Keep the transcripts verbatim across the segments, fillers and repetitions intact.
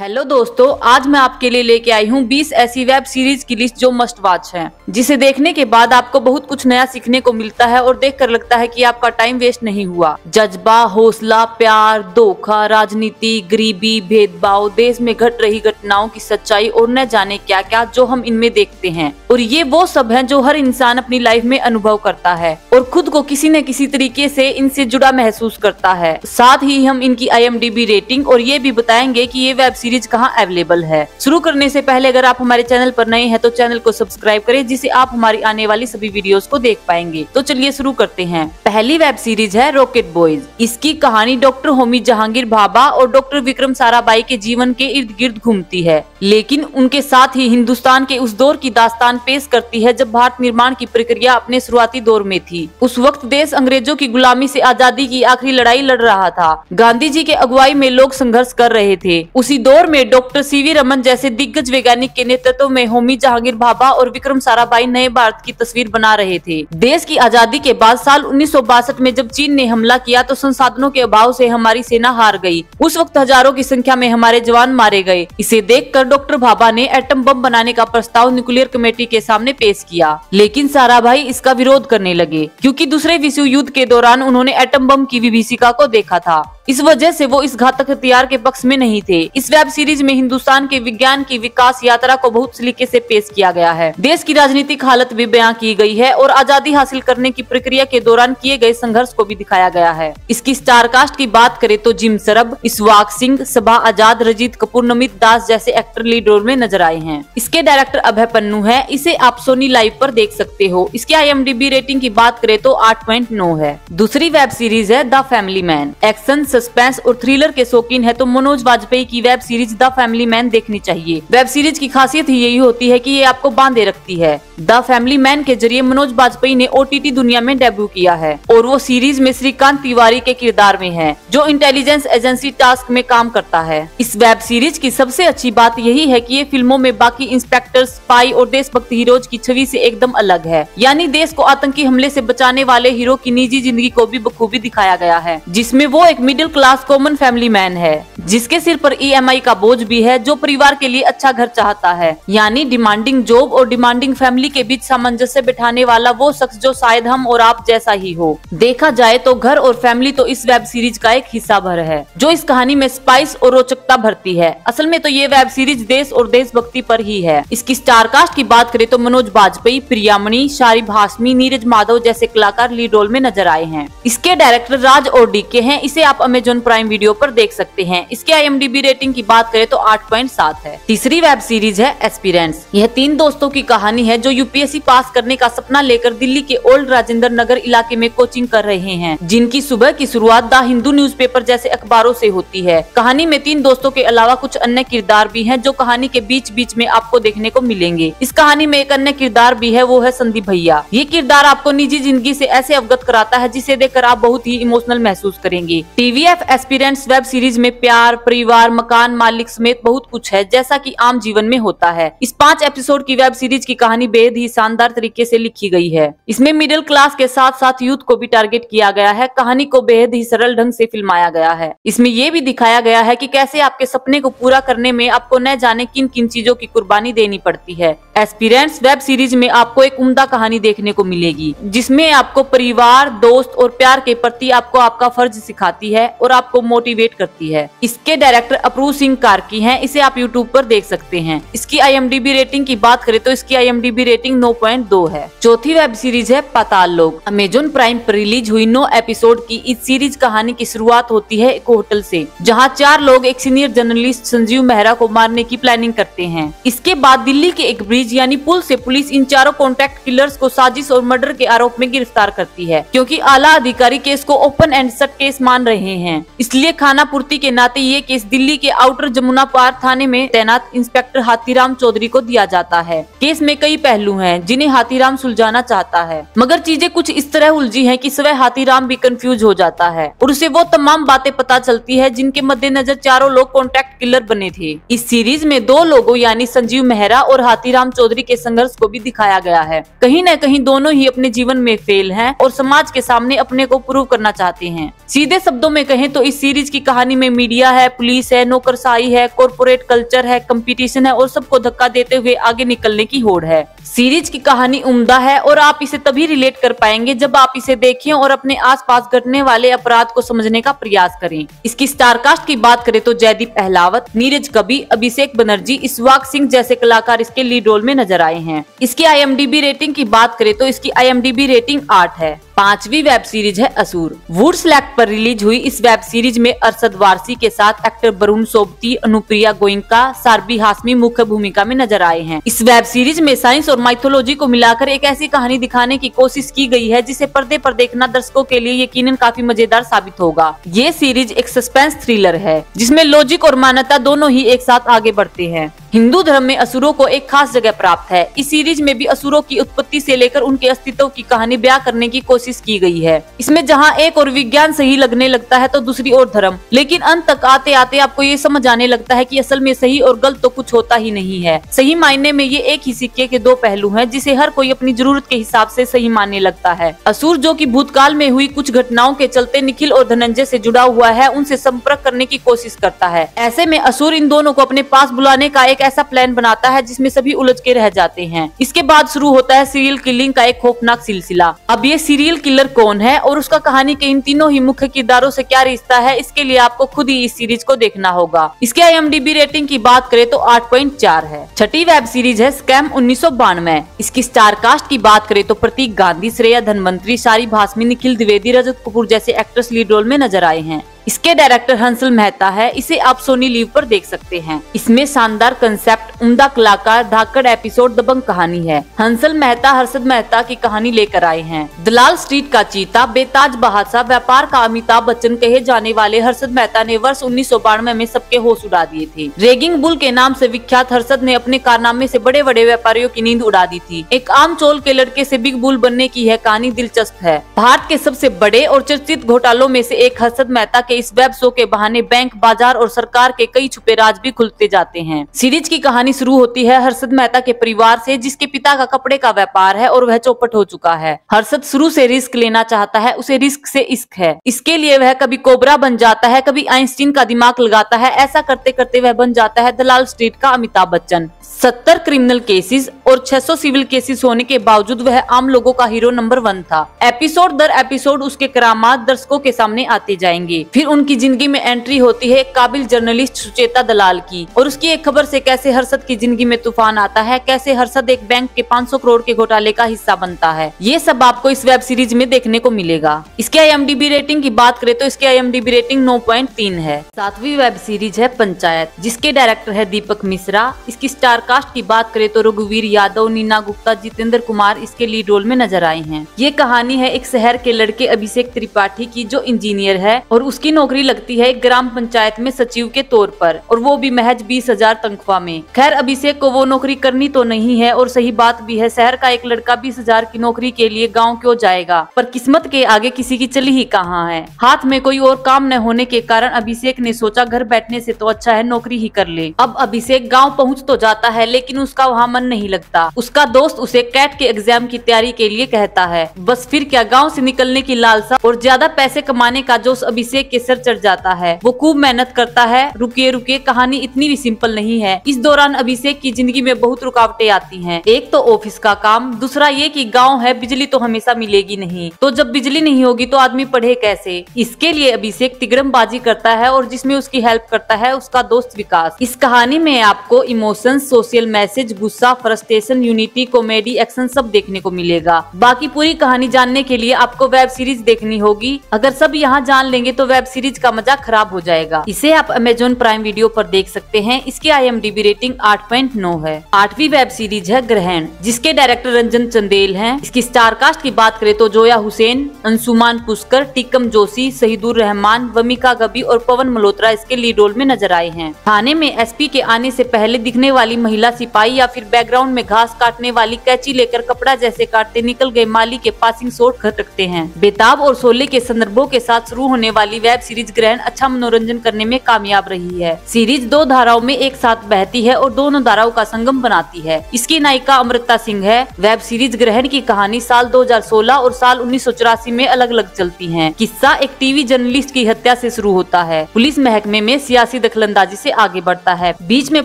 Hello दोस्तों, आज मैं आपके लिए लेके आई हूँ बीस ऐसी वेब सीरीज की लिस्ट जो मस्ट वॉच है, जिसे देखने के बाद आपको बहुत कुछ नया सीखने को मिलता है और देखकर लगता है कि आपका टाइम वेस्ट नहीं हुआ। जज्बा, हौसला, प्यार, धोखा, राजनीति, गरीबी, भेदभाव, देश में घट रही घटनाओं की सच्चाई और न जाने क्या क्या जो हम इनमें देखते हैं। और ये वो सब है जो हर इंसान अपनी लाइफ में अनुभव करता है और खुद को किसी न किसी तरीके से इनसे जुड़ा महसूस करता है। साथ ही हम इनकी I M D B rating और ये भी बताएंगे कि ये वेब सीरीज कहाँ अवेलेबल है। शुरू करने से पहले अगर आप हमारे चैनल पर नए हैं तो चैनल को सब्सक्राइब करें, जिससे आप हमारी आने वाली सभी वीडियोस को देख पाएंगे। तो चलिए शुरू करते हैं। पहली वेब सीरीज है रॉकेट बॉयज। इसकी कहानी डॉक्टर होमी जहांगीर भाभा और डॉक्टर विक्रम साराभाई के जीवन के इर्द गिर्द घूमती है, लेकिन उनके साथ ही हिंदुस्तान के उस दौर की दास्तान पेश करती है जब भारत निर्माण की प्रक्रिया अपने शुरुआती दौर में थी। उस वक्त देश अंग्रेजों की गुलामी से आजादी की आखिरी लड़ाई लड़ रहा था। गांधी जी के अगुवाई में लोग संघर्ष कर रहे थे। उसी दौर में डॉक्टर सी वी रमन जैसे दिग्गज वैज्ञानिक के नेतृत्व में होमी जहांगीर भाभा और विक्रम साराभाई नए भारत की तस्वीर बना रहे थे। देश की आजादी के बाद साल उन्नीस सौ बासठ में जब चीन ने हमला किया तो संसाधनों के अभाव से हमारी सेना हार गई। उस वक्त हजारों की संख्या में हमारे जवान मारे गए। इसे देखकर डॉक्टर भाभा ने एटम बम बनाने का प्रस्ताव न्यूक्लियर कमेटी के सामने पेश किया, लेकिन साराभाई इसका विरोध करने लगे क्योंकि दूसरे विश्व युद्ध के दौरान उन्होंने एटम बम की विभीषिका को देखा था। इस वजह से वो इस घातक हथियार के पक्ष में नहीं थे। इस वेब सीरीज में हिंदुस्तान के विज्ञान की विकास यात्रा को बहुत सलीके से पेश किया गया है। देश की राजनीतिक हालत भी बयां की गई है और आजादी हासिल करने की प्रक्रिया के दौरान किए गए संघर्ष को भी दिखाया गया है। इसकी स्टार कास्ट की बात करें तो जिम सरब, इशवाक सिंह, सबा आजाद, रजीत कपूर, नमित दास जैसे एक्टर लीड रोल में नजर आए हैं। इसके डायरेक्टर अभय पन्नू है। इसे आप सोनी लाइव पर देख सकते हो। इसकी I M D B rating की बात करें तो आठ पॉइंट नौ है। दूसरी वेब सीरीज है the family man. Action, suspense और थ्रिलर के शौकीन है तो मनोज वाजपेयी की web series the family man देखनी चाहिए। वेब सीरीज की खासियत ही यही होती है कि ये आपको बांधे रखती है। द फैमिली मैन के जरिए मनोज वाजपेयी ने ओ टी टी दुनिया में डेब्यू किया है और वो सीरीज में श्रीकांत तिवारी के किरदार में है जो इंटेलिजेंस एजेंसी टास्क में काम करता है। इस वेब सीरीज की सबसे अच्छी बात यही है कि ये फिल्मों में बाकी इंस्पेक्टर, स्पाई और देशभक्त हीरोज की छवि से एकदम अलग है, यानी देश को आतंकी हमले से बचाने वाले हीरो की निजी जिंदगी को भी बखूबी दिखाया गया है, जिसमें वो एक middle class common family man है जिसके सिर पर ई एम आई का बोझ भी है, जो परिवार के लिए अच्छा घर चाहता है, यानी डिमांडिंग जॉब और डिमांडिंग फैमिली के बीच सामंजस्य बिठाने वाला वो शख्स जो शायद हम और आप जैसा ही हो। देखा जाए तो घर और फैमिली तो इस वेब सीरीज का एक हिस्सा भर है जो इस कहानी में स्पाइस और रोचकता भरती है। असल में तो ये वेब सीरीज देश और देशभक्ति पर ही है। इसकी स्टार कास्ट की बात करें तो मनोज वाजपेयी, प्रियामणि, शारिब हाशमी, नीरज माधव जैसे कलाकार लीड रोल में नजर आए हैं। इसके डायरेक्टर राज और डी के है। इसे आप अमेजोन प्राइम वीडियो पर देख सकते हैं। इसके I M D B rating की बात करें तो आठ पॉइंट सात है। तीसरी वेब सीरीज है एस्पिरेंट्स। यह तीन दोस्तों की कहानी है जो U P S C pass करने का सपना लेकर दिल्ली के ओल्ड राजेंद्र नगर इलाके में कोचिंग कर रहे हैं, जिनकी सुबह की शुरुआत द हिंदू न्यूज़पेपर जैसे अखबारों से होती है। कहानी में तीन दोस्तों के अलावा कुछ अन्य किरदार भी है जो कहानी के बीच बीच में आपको देखने को मिलेंगे। इस कहानी में एक अन्य किरदार भी है, वो है संदीप भैया। ये किरदार आपको निजी जिंदगी से ऐसे अवगत कराता है जिसे देखकर आप बहुत ही इमोशनल महसूस करेंगे। T V F aspirants web series में प्यार, परिवार, मकान मालिक समेत बहुत कुछ है जैसा कि आम जीवन में होता है। इस पांच एपिसोड की वेब सीरीज की कहानी बेहद ही शानदार तरीके से लिखी गई है। इसमें मिडिल क्लास के साथ साथ यूथ को भी टारगेट किया गया है। कहानी को बेहद ही सरल ढंग से फिल्माया गया है। इसमें यह भी दिखाया गया है कि कैसे आपके सपने को पूरा करने में आपको न जाने किन किन चीजों की कुर्बानी देनी पड़ती है। एस्पिरेंट्स वेब सीरीज में आपको एक उम्दा कहानी देखने को मिलेगी जिसमें आपको परिवार, दोस्त और प्यार के प्रति आपको आपका फर्ज सिखाती है और आपको मोटिवेट करती है। इसके डायरेक्टर अपरू सिंह कार्की हैं। इसे आप यूट्यूब पर देख सकते हैं। इसकी I M D B rating की बात करें तो इसकी I M D B rating नौ पॉइंट दो है। चौथी वेब सीरीज है पाताल लोक। अमेजोन प्राइम पर रिलीज हुई नौ एपिसोड की इस सीरीज कहानी की शुरुआत होती है एक होटल से, जहां चार लोग एक सीनियर जर्नलिस्ट संजीव मेहरा को मारने की प्लानिंग करते हैं। इसके बाद दिल्ली के एक ब्रिज यानी पुल से पुलिस इन चारों कॉन्ट्रैक्ट किलर्स को साजिश और मर्डर के आरोप में गिरफ्तार करती है। क्योंकि आला अधिकारी केस को ओपन एंड शट केस मान रहे हैं, इसलिए खानापूर्ति के नाते ये केस दिल्ली के आउटर जमुना पार थाने में तैनात इंस्पेक्टर हाथीराम चौधरी को दिया जाता है। केस में कई पहलू हैं जिन्हें हाथीराम सुलझाना चाहता है, मगर चीजें कुछ इस तरह उलझी हैं कि स्वयं हाथीराम भी कंफ्यूज हो जाता है और उसे वो तमाम बातें पता चलती है जिनके मद्देनजर चारों लोग कॉन्ट्रैक्ट किलर बने थे। इस सीरीज में दो लोगों यानी संजीव मेहरा और हाथीराम चौधरी के संघर्ष को भी दिखाया गया है। कहीं न कहीं दोनों ही अपने जीवन में फेल हैं और समाज के सामने अपने को प्रूव करना चाहते हैं। सीधे शब्दों में कहें तो इस सीरीज की कहानी में मीडिया है, पुलिस है, नौकरशाही है, कॉर्पोरेट कल्चर है, कंपटीशन है और सबको धक्का देते हुए आगे निकलने की होड़ है। सीरीज की कहानी उम्दा है और आप इसे तभी रिलेट कर पाएंगे जब आप इसे देखें और अपने आसपास घटने वाले अपराध को समझने का प्रयास करें। इसकी स्टारकास्ट की बात करें तो जयदीप अहलावत, नीरज कबी, अभिषेक बनर्जी, इशवाक सिंह जैसे कलाकार इसके लीड रोल में नजर आए हैं। इसकी आईएमडीबी रेटिंग की बात करें तो इसकी आईएमडीबी रेटिंग आठ है। पांचवी वेब सीरीज है असूर। वुड सिलेक्ट पर रिलीज हुई इस वेब सीरीज में अरशद वारसी के साथ एक्टर वरुण सोबती, अनुप्रिया गोइंका, सारबी हाशमी मुख्य भूमिका में नजर आए हैं। इस वेब सीरीज में साइंस और माइथोलॉजी को मिलाकर एक ऐसी कहानी दिखाने की कोशिश की गई है जिसे पर्दे पर देखना दर्शकों के लिए यकीनन काफी मजेदार साबित होगा। ये सीरीज एक सस्पेंस थ्रिलर है जिसमें लॉजिक और मानवता दोनों ही एक साथ आगे बढ़ते हैं। हिंदू धर्म में असुरों को एक खास जगह प्राप्त है। इस सीरीज में भी असुरों की उत्पत्ति से लेकर उनके अस्तित्व की कहानी बयां करने की कोशिश की गई है। इसमें जहां एक और विज्ञान सही लगने लगता है तो दूसरी ओर धर्म, लेकिन अंत तक आते आते आपको ये समझ आने लगता है कि असल में सही और गलत तो कुछ होता ही नहीं है। सही मायने में ये एक ही सिक्के के दो पहलू है जिसे हर कोई अपनी जरूरत के हिसाब से सही मानने लगता है। असुर जो कि भूतकाल में हुई कुछ घटनाओं के चलते निखिल और धनंजय से जुड़ा हुआ है, उनसे संपर्क करने की कोशिश करता है। ऐसे में असुर इन दोनों को अपने पास बुलाने का एक ऐसा प्लान बनाता है जिसमें सभी उलझ के रह जाते हैं। इसके बाद शुरू होता है सीरियल किलिंग का एक खौफनाक सिलसिला। अब ये सीरियल किलर कौन है और उसका कहानी के इन तीनों ही मुख्य किरदारों से क्या रिश्ता है, इसके लिए आपको खुद ही इस सीरीज को देखना होगा। इसके आईएमडीबी रेटिंग की बात करें तो आठ पॉइंट चार है। छठी वेब सीरीज है स्कैम उन्नीस सौ बानवे। इसकी स्टारकास्ट की बात करें तो प्रतीक गांधी, श्रेया धनवंतरी, सारिबा हाशमी, निखिल द्विवेदी, रजत कपूर जैसे एक्ट्रेस लीड रोल में नजर आए हैं। इसके डायरेक्टर हर्षद मेहता है। इसे आप सोनी लीव पर देख सकते हैं। इसमें शानदार कंसेप्ट, उम्दा कलाकार, धाकड़ एपिसोड, दबंग कहानी है। हर्षद मेहता हर्षद मेहता की कहानी लेकर आए हैं। दलाल स्ट्रीट का चीता, बेताज बहासा, व्यापार का अमिताभ बच्चन कहे जाने वाले हर्षद मेहता ने वर्ष उन्नीस सौ बानवे में सबके होश उड़ा दिए थे। रेगिंग बुल के नाम से विख्यात हर्षद ने अपने कारनामे से बड़े बड़े व्यापारियों की नींद उड़ा दी थी। एक आम चोल के लड़के से बिग बुल बनने की है कहानी दिलचस्प है। भारत के सबसे बड़े और चर्चित घोटालों में से एक हर्षद मेहता इस वेब शो के बहाने बैंक, बाजार और सरकार के कई छुपे राज भी खुलते जाते हैं। सीरीज की कहानी शुरू होती है हर्षद मेहता के परिवार से, जिसके पिता का कपड़े का व्यापार है और वह चौपट हो चुका है। हर्षद शुरू से रिस्क लेना चाहता है, उसे रिस्क से इश्क है। इसके लिए वह कभी कोबरा बन जाता है, कभी आइंस्टीन का दिमाग लगाता है। ऐसा करते करते वह बन जाता है दलाल स्ट्रीट का अमिताभ बच्चन। सत्तर क्रिमिनल केसेस और छह सौ सिविल केसेस होने के बावजूद वह आम लोगों का हीरो नंबर वन था। एपिसोड दर एपिसोड उसके करामात दर्शकों के सामने आते जाएंगे। फिर उनकी जिंदगी में एंट्री होती है एक काबिल जर्नलिस्ट सुचेता दलाल की और उसकी एक खबर से कैसे हर्षद की जिंदगी में तूफान आता है, कैसे हर्षद एक बैंक के पाँच सौ करोड़ के घोटाले का हिस्सा बनता है। ये सब आपको इस वेब सीरीज में देखने को मिलेगा। इसके आईएमडीबी रेटिंग की बात करें तो इसकी आईएमडीबी रेटिंग नौ पॉइंट तीन है। सातवीं वेब सीरीज है पंचायत, जिसके डायरेक्टर है दीपक मिश्रा। इसकी स्टारकास्ट की बात करें तो रघुवीर यादव, नीना गुप्ता, जितेंद्र कुमार इसके लीड रोल में नजर आए हैं। ये कहानी है एक शहर के लड़के अभिषेक त्रिपाठी की जो इंजीनियर है और उसकी नौकरी लगती है ग्राम पंचायत में सचिव के तौर पर, और वो भी महज बीस हजार तनख्वाह में। खैर अभिषेक को वो नौकरी करनी तो नहीं है और सही बात भी है। शहर का एक लड़का बीस हजार की नौकरी के लिए गाँव क्यों जाएगा, पर किस्मत के आगे किसी की चली ही कहाँ है। हाथ में कोई और काम न होने के कारण अभिषेक ने सोचा घर बैठने से तो अच्छा है नौकरी ही कर ले। अब अभिषेक गाँव पहुँच तो जाता है लेकिन उसका वहाँ मन नहीं लगता। उसका दोस्त उसे कैट के एग्जाम की तैयारी के लिए कहता है। बस फिर क्या, गाँव से निकलने की लालसा और ज्यादा पैसे कमाने का जोश अभिषेक के सर चढ़ जाता है। वो खूब मेहनत करता है। रुकिए रुकिए, कहानी इतनी भी सिंपल नहीं है। इस दौरान अभिषेक की जिंदगी में बहुत रुकावटें आती हैं। एक तो ऑफिस का काम, दूसरा ये कि गाँव है, बिजली तो हमेशा मिलेगी नहीं, तो जब बिजली नहीं होगी तो आदमी पढ़े कैसे। इसके लिए अभिषेक तिगड़मबाजी करता है और जिसमें उसकी हेल्प करता है उसका दोस्त विकास। इस कहानी में आपको इमोशन, सोशल मैसेज, गुस्सा, फ्रस्ट्रेशन, यूनिटी, कॉमेडी, एक्शन सब देखने को मिलेगा। बाकी पूरी कहानी जानने के लिए आपको वेब सीरीज देखनी होगी। अगर सब यहाँ जान लेंगे तो वेब सीरीज का मजा खराब हो जाएगा। इसे आप अमेजोन प्राइम वीडियो पर देख सकते हैं। इसकी आईएमडीबी रेटिंग आठ पॉइंट नौ है। आठवीं वेब सीरीज है ग्रहण, जिसके डायरेक्टर रंजन चंदेल हैं। इसकी स्टारकास्ट की बात करें तो जोया हुसैन, अंशुमान पुष्कर, टीकम जोशी, शहीदुर रहमान, वमिका गबी और पवन मल्होत्रा इसके लीड रोल में नजर आए हैं। थाने में एसपी के आने से पहले दिखने वाली महिला सिपाही या फिर बैकग्राउंड में घास काटने वाली कैंची लेकर कपड़ा जैसे काटते निकल गए माली के पासिंग शॉट खटकते हैं। बेताब और शोले के संदर्भों के साथ शुरू होने वाली वेब सीरीज ग्रहण अच्छा मनोरंजन करने में कामयाब रही है। सीरीज दो धाराओं में एक साथ बहती है और दोनों धाराओं का संगम बनाती है। इसकी नायिका अमृता सिंह है। वेब सीरीज ग्रहण की कहानी साल दो हजार सोलह और साल उन्नीस सौ चौरासी में अलग अलग चलती है। किस्सा एक टीवी जर्नलिस्ट की हत्या से शुरू होता है। पुलिस महकमे में सियासी दखलंदाजी से आगे बढ़ता है। बीच में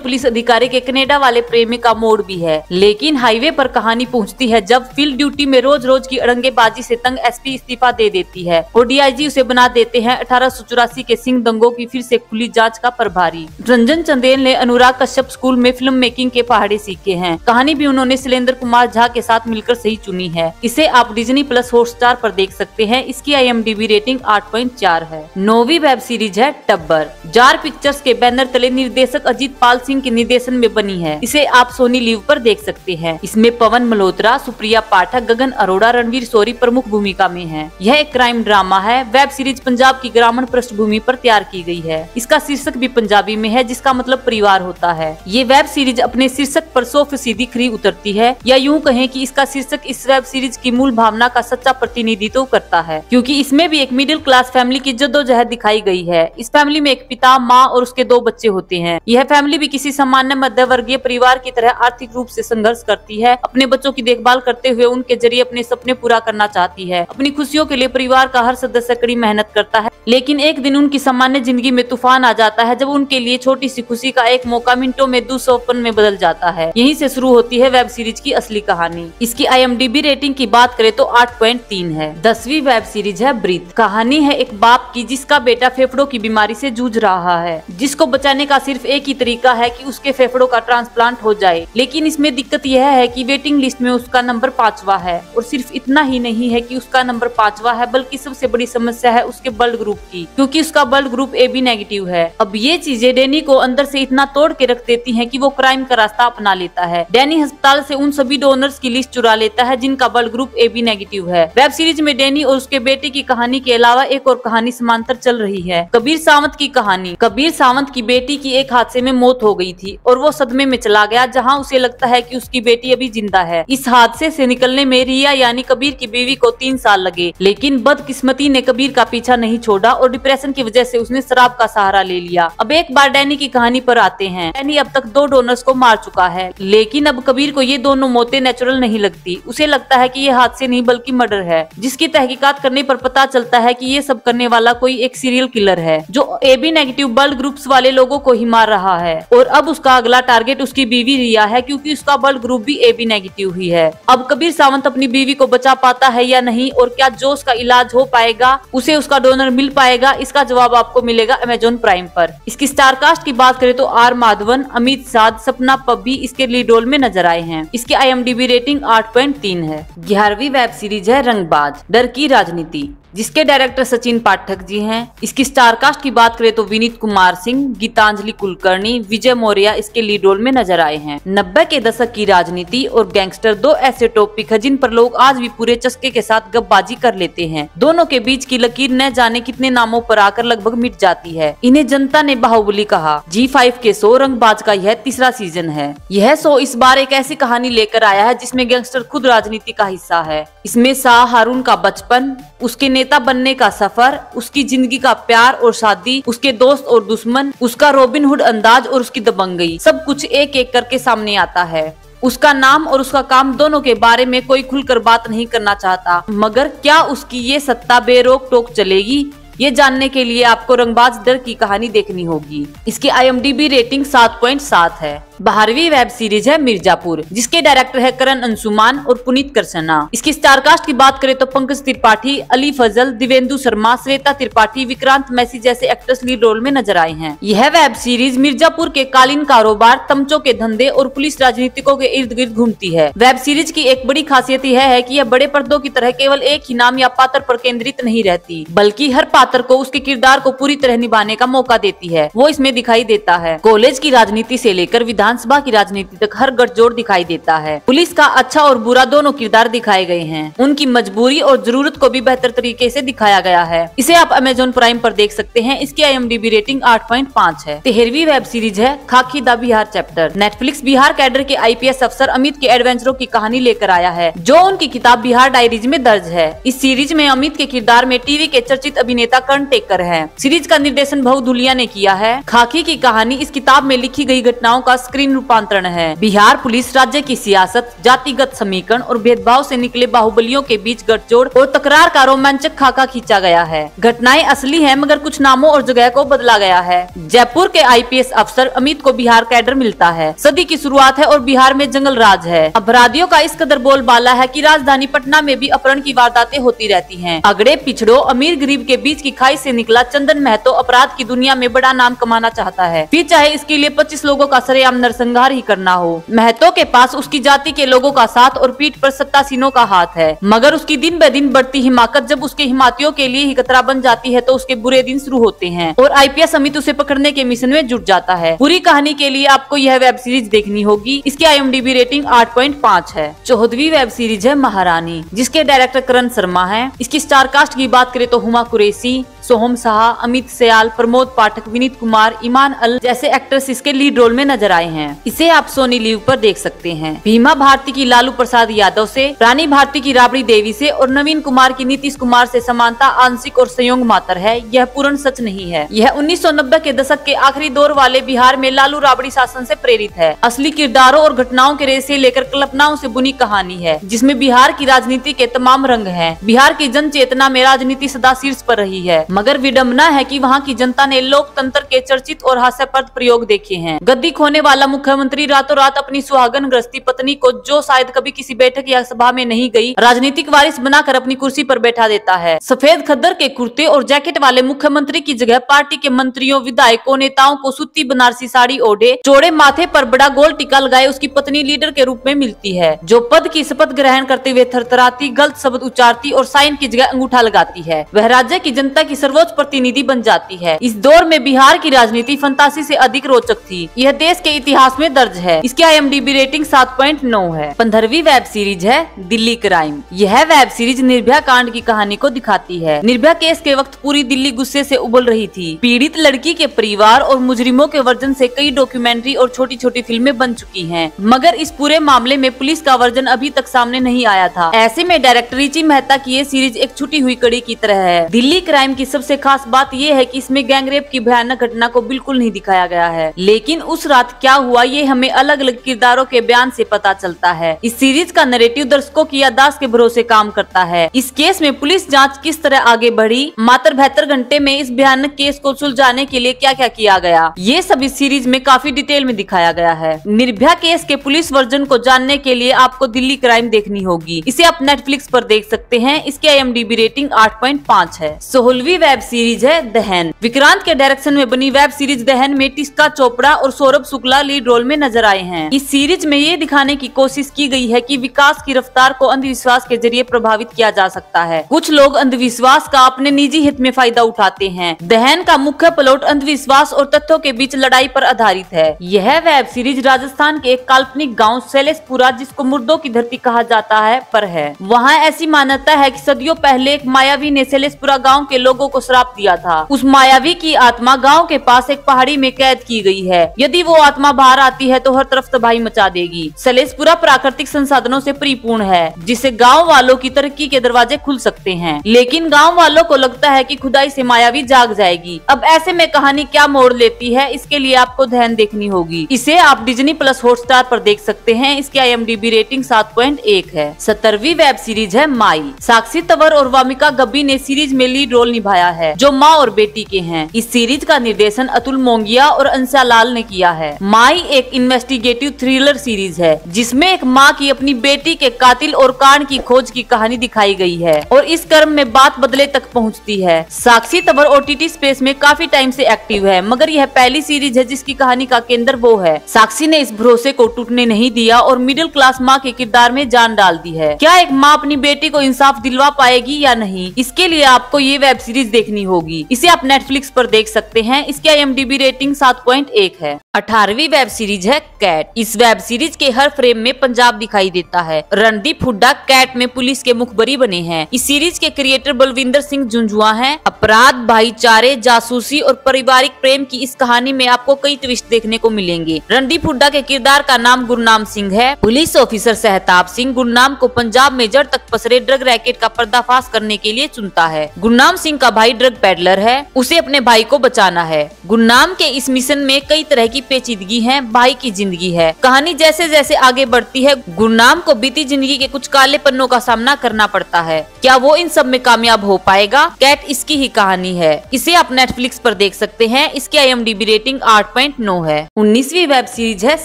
पुलिस अधिकारी के कनेडा वाले प्रेमी का मोड़ भी है, लेकिन हाईवे पर कहानी पहुंचती है जब फील्ड ड्यूटी में रोज रोज की अड़ंगेबाजी से तंग एसपी इस्तीफा दे देती है और डीआईजी उसे बना देते हैं अठारह सौ चौरासी के सिंह दंगों की फिर से खुली जांच का प्रभारी। रंजन चंदेल ने अनुराग कश्यप स्कूल में फिल्म मेकिंग के पहाड़े सीखे हैं। कहानी भी उन्होंने शैलेंद्र कुमार झा के साथ मिलकर सही चुनी है। इसे आप डिज्नी प्लस हॉटस्टार पर देख सकते हैं। इसकी आईएमडीबी रेटिंग आठ पॉइंट चार है। नौवीं वेब सीरीज है टब्बर। जार पिक्चर्स के बैनर तले निर्देशक अजीत पाल सिंह के निर्देशन में बनी है। इसे आप सोनी लिव पर देख सकते हैं। इसमें पवन मल्होत्रा, सुप्रिया पाठक, गगन अरोड़ा, रणवीर शोरी प्रमुख भूमिका में हैं। यह एक क्राइम ड्रामा है। वेब सीरीज पंजाब की ग्रामीण पृष्ठभूमि पर तैयार की गई है। इसका शीर्षक भी पंजाबी में है, जिसका मतलब परिवार होता है। ये वेब सीरीज अपने शीर्षक पर सौ फीसदी खरी उतरती है, या यूँ कहें कि इसका शीर्षक इस वेब सीरीज की मूल भावना का सच्चा प्रतिनिधित्व करता है, क्योंकि इसमें भी एक मिडिल क्लास फैमिली की जद्दोजहद दिखाई गई है। इस फैमिली में एक पिता, माँ और उसके दो बच्चे होते हैं। यह फैमिली भी किसी सामान्य मध्यवर्गीय परिवार की तरह आर्थिक रूप से संघर्ष करती है। अपने बच्चों की देखभाल करते हुए उनके जरिए अपने सपने पूरा करना चाहती है। अपनी खुशियों के लिए परिवार का हर सदस्य कड़ी मेहनत करता है, लेकिन एक दिन उनकी सामान्य जिंदगी में तूफान आ जाता है, जब उनके लिए छोटी सी खुशी का एक मौका मिनटों में दुस्वप्न में बदल जाता है। यहीं से शुरू होती है वेब सीरीज की असली कहानी। इसकी आईएमडीबी रेटिंग की बात करें तो आठ पॉइंट तीन है। दसवीं वेब सीरीज है ब्रीथ। कहानी है एक बाप की जिसका बेटा फेफड़ों की बीमारी से जूझ रहा है, जिसको बचाने का सिर्फ एक ही तरीका है कि उसके फेफड़ों का ट्रांसप्लांट हो जाए। लेकिन इसमें दिक्कत यह है कि वेटिंग लिस्ट में उसका नंबर पांचवा है, और सिर्फ इतना ही नहीं है कि उसका नंबर पांचवा है, बल्कि सबसे बड़ी समस्या है उसके ब्लड ग्रुप की, क्योंकि उसका blood group A B negative है। अब ये चीजें डैनी को अंदर से इतना तोड़ के रख देती हैं कि वो क्राइम का रास्ता अपना लेता है। डैनी अस्पताल से उन सभी डोनर्स की लिस्ट चुरा लेता है जिनका blood group A B negative है। वेब सीरीज में डैनी और उसके बेटे की कहानी के अलावा एक और कहानी समांतर चल रही है, कबीर सावंत की कहानी। कबीर सावंत की बेटी की एक हादसे में मौत हो गई थी और वो सदमे में चला गया, जहाँ उसे लगता है कि उसकी बेटी अभी जिंदा है। इस हादसे से निकलने में रिया यानी कबीर की बीवी को तीन साल लगे, लेकिन बदकिस्मती ने कबीर का पीछा नहीं छोड़ा और डिप्रेशन की वजह से उसने शराब का सहारा ले लिया। अब एक बार डैनी की कहानी पर आते हैं। डैनी अब तक दो डोनर्स को मार चुका है, लेकिन अब कबीर को ये दोनों मौतें नेचुरल नहीं लगती। उसे लगता है कि ये हादसे नहीं बल्कि मर्डर है, जिसकी तहकीकात करने पर पता चलता है कि ये सब करने वाला कोई एक सीरियल किलर है, जो A B negative blood groups वाले लोगों को ही मार रहा है। और अब उसका अगला टारगेट उसकी बीवी रिया है, क्योंकि उसका ब्लड ग्रुप भी ए बी नेगेटिव ही है। अब कबीर सावंत अपनी बीवी को बचा पाता है या नहीं, और क्या जोश का इलाज हो पाएगा, उसे उसका डोनर मिल पाएगा, इसका जवाब आपको मिलेगा अमेजोन प्राइम पर। इसकी स्टारकास्ट की बात करें तो आर माधवन, अमित साध, सपना पब्बी इसके लीड रोल में नजर आए हैं। इसकी आईएमडीबी रेटिंग आठ पॉइंट तीन है। ग्यारहवीं वेब सीरीज है रंगबाज। डर की राजनीति, जिसके डायरेक्टर सचिन पाठक जी हैं। इसकी स्टारकास्ट की बात करें तो विनीत कुमार सिंह, गीतांजलि कुलकर्णी, विजय मौर्या इसके लीड रोल में नजर आए हैं। नब्बे के दशक की राजनीति और गैंगस्टर दो ऐसे टॉपिक है जिन पर लोग आज भी पूरे चस्के के साथ गपबाजी कर लेते हैं। दोनों के बीच की लकीर न जाने कितने नामों पर आकर लगभग मिट जाती है। इन्हें जनता ने बाहुबली कहा। जी फाइव के शो रंगबाज का यह तीसरा सीजन है। यह शो इस बार एक ऐसी कहानी लेकर आया है जिसमे गैंगस्टर खुद राजनीति का हिस्सा है। इसमें शाह हारून का बचपन, उसके नेता बनने का सफर, उसकी जिंदगी का प्यार और शादी, उसके दोस्त और दुश्मन, उसका रॉबिनहुड अंदाज और उसकी दबंगई, सब कुछ एक एक करके सामने आता है। उसका नाम और उसका काम दोनों के बारे में कोई खुलकर बात नहीं करना चाहता, मगर क्या उसकी ये सत्ता बेरोक टोक चलेगी, ये जानने के लिए आपको रंगबाज डर की कहानी देखनी होगी। इसकी आईएमडीबी रेटिंग सात पॉइंट सात है। बारहवीं वेब सीरीज है मिर्जापुर, जिसके डायरेक्टर है करण अंशुमान और पुनीत करसना। इसकी स्टारकास्ट की बात करें तो पंकज त्रिपाठी, अली फजल, दिवेंदु शर्मा, श्वेता त्रिपाठी, विक्रांत मैसी जैसे एक्ट्रेस लीड रोल में नजर आए हैं। यह वेब सीरीज मिर्जापुर के कालीन कारोबार, तमचों के धंधे और पुलिस राजनीतिकों के इर्द गिर्द घूमती है। वेब सीरीज की एक बड़ी खासियत यह है कि यह बड़े पर्दों की तरह केवल एक ही नाम या पात्र पर केंद्रित नहीं रहती, बल्कि हर पात्र पात्र को उसके किरदार को पूरी तरह निभाने का मौका देती है, वो इसमें दिखाई देता है। कॉलेज की राजनीति से लेकर विधानसभा की राजनीति तक हर गठजोड़ दिखाई देता है। पुलिस का अच्छा और बुरा दोनों किरदार दिखाए गए हैं। उनकी मजबूरी और जरूरत को भी बेहतर तरीके से दिखाया गया है। इसे आप अमेजोन प्राइम पर देख सकते हैं। इसकी I M D B rating आठ पॉइंट पाँच है। तेरहवीं वेब सीरीज है Khakee the Bihar chapter. Netflix Bihar cadre के आई पी एस अफसर अमित के एडवेंचरों की कहानी लेकर आया है, जो उनकी किताब बिहार डायरीज में दर्ज है। इस सीरीज में अमित के किरदार में टीवी के चर्चित अभिनेता कर्ण टेक्कर है। सीरीज का निर्देशन भव धुलिया ने किया है। खाकी की कहानी इस किताब में लिखी गई घटनाओं का स्क्रीन रूपांतरण है। बिहार पुलिस राज्य की सियासत, जातिगत समीकरण और भेदभाव से निकले बाहुबलियों के बीच गठजोड़ और तकरार का रोमांचक खाका खींचा गया है। घटनाएं असली है मगर कुछ नामों और जगह को बदला गया है। जयपुर के आई पी एस अफसर अमित को बिहार कैडर मिलता है। सदी की शुरुआत है और बिहार में जंगल राज है। अपराधियों का इस कदर बोलबाला है कि राजधानी पटना में भी अपहरण की वारदातें होती रहती हैं। अगड़े पिछड़ों अमीर गरीब के बीच की खाई से निकला चंदन महतो अपराध की दुनिया में बड़ा नाम कमाना चाहता है, फिर चाहे इसके लिए पच्चीस लोगों का सरेआम नरसंहार ही करना हो। महतो के पास उसकी जाति के लोगों का साथ और पीठ पर सत्तासीनों का हाथ है, मगर उसकी दिन ब दिन बढ़ती हिमाकत जब उसके हिमातियों के लिए ही खतरा बन जाती है तो उसके बुरे दिन शुरू होते हैं और आई पी एस अमित उसे पकड़ने के मिशन में जुट जाता है। पूरी कहानी के लिए आपको यह वेब सीरीज देखनी होगी। इसकी I M D B rating आठ पॉइंट पाँच है। चौदहवीं वेब सीरीज है महारानी, जिसके डायरेक्टर करण शर्मा है। इसकी स्टार कास्ट की बात करें तो हुमा कुरैशी, सोहम साहा, अमित सयाल, प्रमोद पाठक, विनीत कुमार, ईमान अल जैसे एक्टर्स इसके लीड रोल में नजर आए हैं। इसे आप सोनी लिव पर देख सकते हैं। भीमा भारती की लालू प्रसाद यादव से, रानी भारती की राबड़ी देवी से और नवीन कुमार की नीतीश कुमार से समानता आंशिक और संयोग मात्र है। यह पूर्ण सच नहीं है। यह उन्नीस सौ नब्बे के दशक के आखिरी दौर वाले बिहार में लालू राबड़ी शासन से प्रेरित है। असली किरदारों और घटनाओं के रेस से लेकर कल्पनाओं से बुनी कहानी है, जिसमें बिहार की राजनीति के तमाम रंग है। बिहार की जन चेतना में राजनीति सदा शीर्ष पर रही है, मगर विडम्बना है कि वहां की जनता ने लोकतंत्र के चर्चित और हास्यास्पद प्रयोग देखे हैं। गद्दी खोने वाला मुख्यमंत्री रातों रात अपनी सुहागन गृहस्थी पत्नी को, जो शायद कभी किसी बैठक या सभा में नहीं गई, राजनीतिक वारिस बनाकर अपनी कुर्सी पर बैठा देता है। सफेद खद्दर के कुर्ते और जैकेट वाले मुख्यमंत्री की जगह पार्टी के मंत्रियों, विधायकों, नेताओं को सूती बनारसी साड़ी ओढ़े, चौड़े माथे पर बड़ा गोल टीका लगाए उसकी पत्नी लीडर के रूप में मिलती है, जो पद की शपथ ग्रहण करते हुए थरथराती, गलत शब्द उच्चारती और साइन की जगह अंगूठा लगाती है। वह राज्य की जनता की सर्वोच्च प्रतिनिधि बन जाती है। इस दौर में बिहार की राजनीति फंतासी से अधिक रोचक थी। यह देश के इतिहास में दर्ज है। इसकी I M D B rating सात पॉइंट नौ है। पंद्रहवीं वेब सीरीज है दिल्ली क्राइम। यह वेब सीरीज निर्भया कांड की कहानी को दिखाती है। निर्भया केस के वक्त पूरी दिल्ली गुस्से से उबल रही थी। पीड़ित लड़की के परिवार और मुजरिमों के वर्जन से कई डॉक्यूमेंट्री और छोटी छोटी फिल्में बन चुकी है, मगर इस पूरे मामले में पुलिस का वर्जन अभी तक सामने नहीं आया था। ऐसे में डायरेक्टर रिची मेहता की ये सीरीज एक छुटी हुई कड़ी की तरह है। दिल्ली क्राइम की सबसे खास बात यह है कि इसमें गैंगरेप की भयानक घटना को बिल्कुल नहीं दिखाया गया है, लेकिन उस रात क्या हुआ ये हमें अलग अलग किरदारों के बयान से पता चलता है। इस सीरीज का नैरेटिव दर्शकों की याददाश्त के भरोसे काम करता है। इस केस में पुलिस जांच किस तरह आगे बढ़ी, मात्र बहत्तर घंटे में इस भयानक केस को सुलझाने के लिए क्या क्या किया गया, ये सब इस सीरीज में काफी डिटेल में दिखाया गया है। निर्भया केस के पुलिस वर्जन को जानने के लिए आपको दिल्ली क्राइम देखनी होगी। इसे आप नेटफ्लिक्स पर देख सकते हैं। इसकी I M D B rating आठ पॉइंट पाँच है। सोलहवीं वेब सीरीज है दहन। विक्रांत के डायरेक्शन में बनी वेब सीरीज दहन में टिस्का चोपड़ा और सौरभ शुक्ला लीड रोल में नजर आए हैं। इस सीरीज में ये दिखाने की कोशिश की गई है कि विकास की रफ्तार को अंधविश्वास के जरिए प्रभावित किया जा सकता है। कुछ लोग अंधविश्वास का अपने निजी हित में फायदा उठाते हैं। दहन का मुख्य प्लॉट अंधविश्वास और तथ्यों के बीच लड़ाई पर आधारित है। यह वेब सीरीज राजस्थान के एक काल्पनिक गाँव शैलेशपुरा, जिसको मुर्दों की धरती कहा जाता है, पर है। वहाँ ऐसी मान्यता है कि सदियों पहले एक मायावी ने शैलेशपुरा गाँव के लोगों को श्राप दिया था। उस मायावी की आत्मा गांव के पास एक पहाड़ी में कैद की गई है। यदि वो आत्मा बाहर आती है तो हर तरफ तबाही मचा देगी। शैलेशपुरा प्राकृतिक संसाधनों से परिपूर्ण है, जिससे गांव वालों की तरक्की के दरवाजे खुल सकते हैं, लेकिन गांव वालों को लगता है कि खुदाई से मायावी जाग जाएगी। अब ऐसे में कहानी क्या मोड़ लेती है, इसके लिए आपको ध्यान देखनी होगी। इसे आप डिज्नी प्लस हॉटस्टार पर देख सकते हैं। इसकी I M D B rating सात पॉइंट एक है। सत्तरवीं वेब सीरीज है माई। साक्षी तंवर और वामिका गब्बी ने सीरीज में लीड रोल निभाया है, जो माँ और बेटी के हैं। इस सीरीज का निर्देशन अतुल मोंगिया और अंशा लाल ने किया है। माई एक इन्वेस्टिगेटिव थ्रिलर सीरीज है, जिसमें एक माँ की अपनी बेटी के कातिल और कांड की खोज की कहानी दिखाई गई है और इस क्रम में बात बदले तक पहुँचती है। Sakshi Tanwar O T T space में काफी टाइम से एक्टिव है, मगर यह पहली सीरीज है जिसकी कहानी का केंद्र वो है। साक्षी ने इस भरोसे को टूटने नहीं दिया और मिडिल क्लास माँ के किरदार में जान डाल दी है। क्या एक माँ अपनी बेटी को इंसाफ दिलवा पाएगी या नहीं, इसके लिए आपको ये वेब सीरीज देखनी होगी। इसे आप नेटफ्लिक्स पर देख सकते हैं। इसकी I M D B rating सात पॉइंट एक है। अठारहवीं वेब सीरीज है कैट। इस वेब सीरीज के हर फ्रेम में पंजाब दिखाई देता है। रणदीप हुड्डा कैट में पुलिस के मुखबरी बने हैं। इस सीरीज के क्रिएटर बलविंदर सिंह झुंझुआ हैं। अपराध, भाईचारे, जासूसी और पारिवारिक प्रेम की इस कहानी में आपको कई ट्विस्ट देखने को मिलेंगे। रणदीप हुड्डा के किरदार का नाम गुरनाम सिंह है। पुलिस ऑफिसर सहताब सिंह गुरनाम को पंजाब में जड़ तक पसरे ड्रग रैकेट का पर्दाफाश करने के लिए चुनता है। गुरनाम सिंह का भाई ड्रग पेडलर है। उसे अपने भाई को बचाना है। गुरनाम के इस मिशन में कई तरह की पेचीदगी है। भाई की जिंदगी है। कहानी जैसे जैसे आगे बढ़ती है, गुरनाम को बीती जिंदगी के कुछ काले पन्नों का सामना करना पड़ता है। क्या वो इन सब में कामयाब हो पाएगा? कैट इसकी ही कहानी है। इसे आप नेटफ्लिक्स पर देख सकते हैं। इसकी I M D B rating आठ पॉइंट नौ है। उन्नीसवीं वेब सीरीज है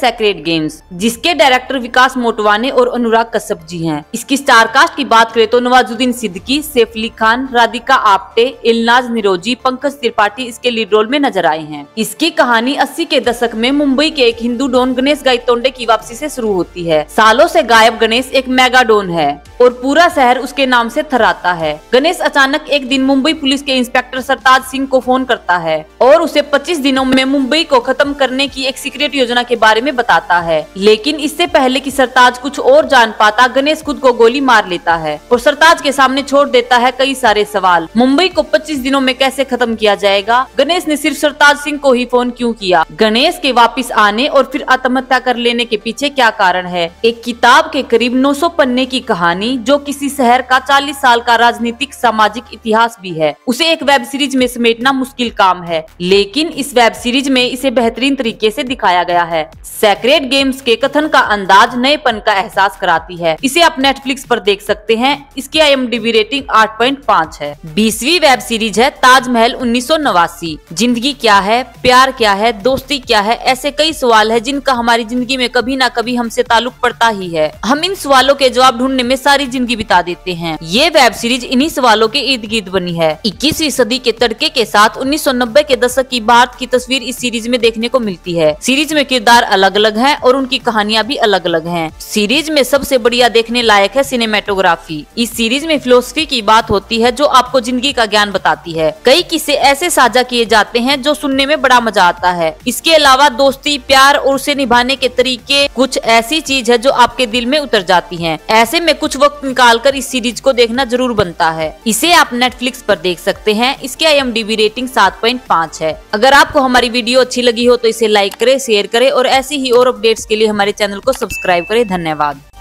सेक्रेड गेम्स, जिसके डायरेक्टर विकास मोटवाने और अनुराग कश्यप जी हैं। इसकी स्टारकास्ट की बात करें तो नवाजुद्दीन सिद्दीकी, सैफ अली खान, राधिका आप्टे, इलनाज निरोजी, पंकज त्रिपाठी इसके लीड रोल में नजर आए हैं। इसकी कहानी अस्सी के दशक में मुंबई के एक हिंदू डॉन गणेश गायतोंडे की वापसी से शुरू होती है। सालों से गायब गणेश एक मेगाडॉन है और पूरा शहर उसके नाम से थर्राता है। गणेश अचानक एक दिन मुंबई पुलिस के इंस्पेक्टर सरताज सिंह को फोन करता है और उसे पच्चीस दिनों में मुंबई को खत्म करने की एक सीक्रेट योजना के बारे में बताता है। लेकिन इससे पहले कि सरताज कुछ और जान पाता, गणेश खुद को गोली मार लेता है और सरताज के सामने छोड़ देता है कई सारे सवाल। मुंबई को पच्चीस दिनों में कैसे खत्म किया जाएगा? गणेश ने सिर्फ सरताज सिंह को ही फोन क्यों किया? गणेश के वापिस आने और फिर आत्महत्या कर लेने के पीछे क्या कारण है? एक किताब के करीब नौ सौ पन्ने की कहानी जो किसी शहर का चालीस साल का राजनीतिक सामाजिक इतिहास भी है, उसे एक वेब सीरीज में समेटना मुश्किल काम है, लेकिन इस वेब सीरीज में इसे बेहतरीन तरीके से दिखाया गया है। सेक्रेड गेम्स के कथन का अंदाज नएपन का एहसास कराती है। इसे आप नेटफ्लिक्स पर देख सकते हैं। इसकी I M D B rating आठ पॉइंट पाँच है। बीसवीं वेब सीरीज है ताजमहल उन्नीस सौ नवासी। जिंदगी क्या है, प्यार क्या है, दोस्ती क्या है, ऐसे कई सवाल है जिनका हमारी जिंदगी में कभी न कभी हमसे ताल्लुक पड़ता ही है। हम इन सवालों के जवाब ढूंढने में सारी जिंदगी बिता देते हैं। ये वेब सीरीज इन्हीं सवालों के इर्द गिर्द बनी है। इक्कीसवीं सदी के तड़के के साथ उन्नीस सौ नब्बे के दशक की भारत की तस्वीर इस सीरीज में देखने को मिलती है। सीरीज में किरदार अलग अलग हैं और उनकी कहानियां भी अलग अलग हैं। सीरीज में सबसे बढ़िया देखने लायक है सिनेमेटोग्राफी। इस सीरीज में फिलोसफी की बात होती है जो आपको जिंदगी का ज्ञान बताती है। कई किस्से ऐसे साझा किए जाते हैं जो सुनने में बड़ा मजा आता है। इसके अलावा दोस्ती, प्यार और उसे निभाने के तरीके कुछ ऐसी चीज है जो आपके दिल में उतर जाती है। ऐसे में कुछ वक्त निकालकर इस सीरीज को देखना जरूर बनता है। इसे आप नेटफ्लिक्स पर देख सकते हैं। इसकी I M D B rating सात पॉइंट पाँच है। अगर आपको हमारी वीडियो अच्छी लगी हो तो इसे लाइक करें, शेयर करें और ऐसी ही और अपडेट्स के लिए हमारे चैनल को सब्सक्राइब करें। धन्यवाद।